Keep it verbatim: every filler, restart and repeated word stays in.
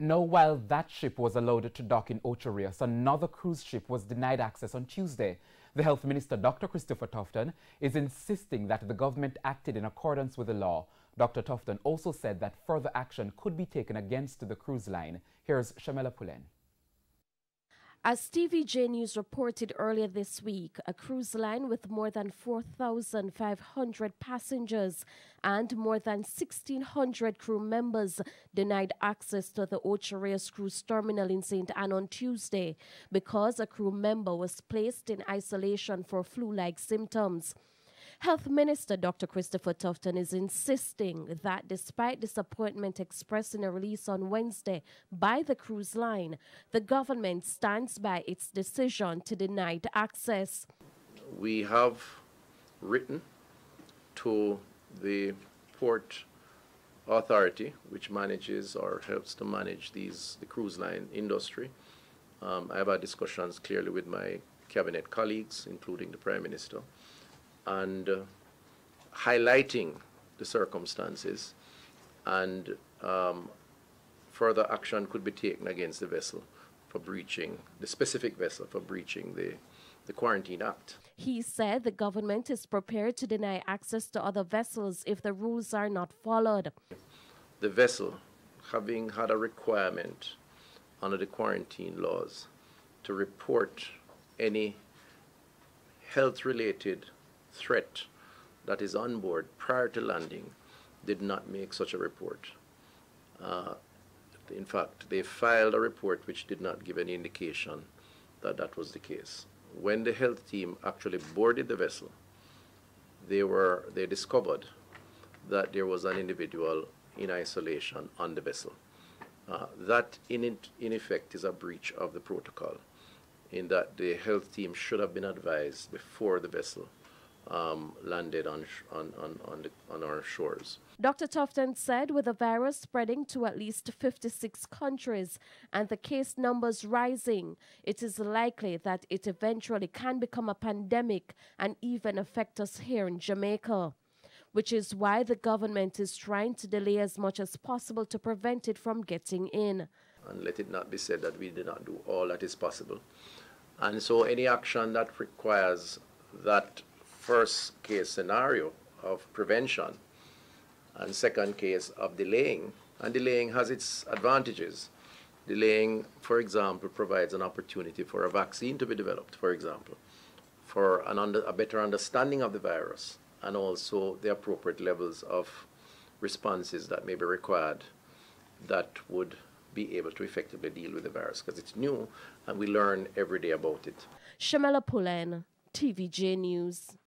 Now, while that ship was allowed to dock in Ocho Rios, another cruise ship was denied access on Tuesday. The Health Minister, Doctor Christopher Tufton, is insisting that the government acted in accordance with the law. Doctor Tufton also said that further action could be taken against the cruise line. Here's Shamela Pullen. As T V J News reported earlier this week, a cruise line with more than four thousand five hundred passengers and more than one thousand six hundred crew members denied access to the Ocho Rios cruise terminal in Saint Ann on Tuesday because a crew member was placed in isolation for flu-like symptoms. Health Minister Doctor Christopher Tufton is insisting that despite disappointment expressed in a release on Wednesday by the cruise line, the government stands by its decision to deny access. We have written to the port authority, which manages or helps to manage these the cruise line industry. Um, I have had discussions clearly with my cabinet colleagues, including the Prime Minister, and uh, highlighting the circumstances, and um, further action could be taken against the vessel for breaching, the specific vessel for breaching the, the Quarantine Act. He said the government is prepared to deny access to other vessels if the rules are not followed. The vessel, having had a requirement under the quarantine laws to report any health-related threat that is on board prior to landing, did not make such a report. Uh, in fact, they filed a report which did not give any indication that that was the case. When the health team actually boarded the vessel, they were they discovered that there was an individual in isolation on the vessel. Uh, that in it, in effect is a breach of the protocol, in that the health team should have been advised before the vessel Um, landed on, sh on, on, on, the, on our shores. Doctor Tufton said with the virus spreading to at least fifty-six countries and the case numbers rising, it is likely that it eventually can become a pandemic and even affect us here in Jamaica, which is why the government is trying to delay as much as possible to prevent it from getting in. And let it not be said that we did not do all that is possible. And so any action that requires that first case scenario of prevention and second case of delaying, and delaying has its advantages. Delaying, for example, provides an opportunity for a vaccine to be developed, for example, for an under, a better understanding of the virus and also the appropriate levels of responses that may be required that would be able to effectively deal with the virus, because it's new and we learn every day about it. Shamela Pullen, T V J News.